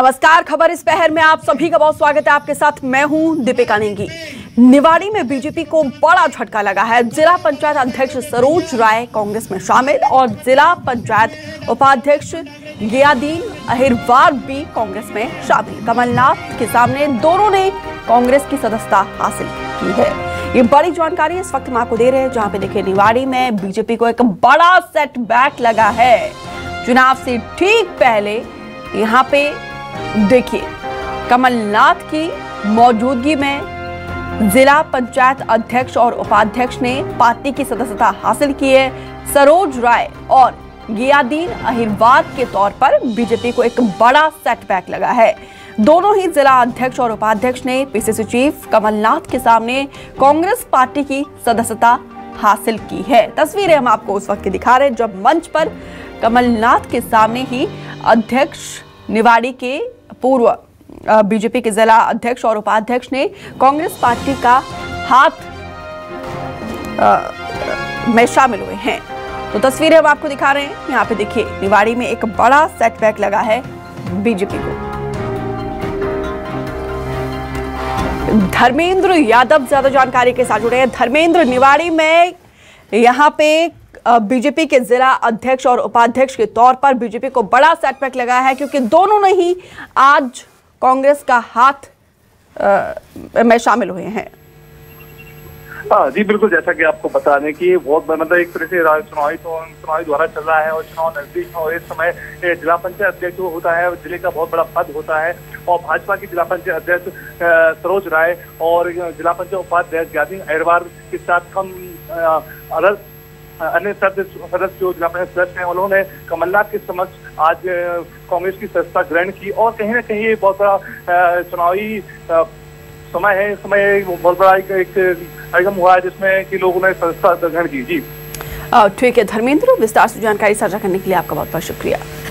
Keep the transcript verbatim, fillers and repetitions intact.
नमस्कार, खबर इस पहर में आप सभी का बहुत स्वागत है। आपके साथ मैं हूं दीपिका नेगी। निवाड़ी में बीजेपी को बड़ा झटका लगा है। जिला पंचायत अध्यक्ष सरोज राय कांग्रेस में शामिल और जिला पंचायत उपाध्यक्ष गयादीन अहिरवार भी कांग्रेस में शामिल। कमलनाथ के सामने दोनों ने कांग्रेस की सदस्यता हासिल की है। ये बड़ी जानकारी इस वक्त हम आपको दे रहे हैं, जहां पे देखिए निवाड़ी में बीजेपी को एक बड़ा सेटबैक लगा है। चुनाव से ठीक पहले यहां पे देखिए कमलनाथ की मौजूदगी में जिला पंचायत अध्यक्ष और उपाध्यक्ष ने पार्टी की सदस्यता हासिल की है। सरोज राय और गयादीन अहिरवार के तौर पर बीजेपी को एक बड़ा सेटबैक लगा है। दोनों ही जिला अध्यक्ष और उपाध्यक्ष ने पीसीसी चीफ कमलनाथ के सामने कांग्रेस पार्टी की सदस्यता हासिल की है। तस्वीरें हम आपको उस वक्त दिखा रहे हैं जब मंच पर कमलनाथ के सामने ही अध्यक्ष निवाड़ी के पूर्व बीजेपी के जिला अध्यक्ष और उपाध्यक्ष ने कांग्रेस पार्टी का हाथ में शामिल हुए हैं। तो तस्वीरें हम आपको दिखा रहे हैं। यहाँ पे देखिए निवाड़ी में एक बड़ा सेटबैक लगा है बीजेपी को। धर्मेंद्र यादव ज्यादा जानकारी के साथ जुड़े हैं। धर्मेंद्र, निवाड़ी में यहाँ पे बीजेपी के जिला अध्यक्ष और उपाध्यक्ष के तौर पर बीजेपी को बड़ा सेटबैक लगा है, क्योंकि दोनों ने ही आज कांग्रेस का हाथ आ, में शामिल हुए हैं। हाँ जी बिल्कुल, जैसा कि आपको बताने की बहुत मतलब एक तरह से चुनावी तो चुनावी द्वारा चल रहा है और चुनाव नजदीक है और इस समय जिला पंचायत अध्यक्ष होता है, जिले का बहुत बड़ा पद होता है और भाजपा की जिला पंचायत अध्यक्ष सरोज राय और जिला पंचायत उपाध्यक्ष गयादीन अहिरवार के साथ कम अलग अन्य सदस्य जो जिला पंचायत सदस्य हैं उन्होंने कमलनाथ के समक्ष आज कांग्रेस की सदस्यता ग्रहण की और कहीं ना कहीं ये बहुत बड़ा चुनावी समय है, समय बहुत बड़ा एक आयोजन हुआ है जिसमें कि लोगों ने सदस्यता ग्रहण की। जी ठीक है धर्मेंद्र, विस्तार से जानकारी साझा करने के लिए आपका बहुत बहुत शुक्रिया।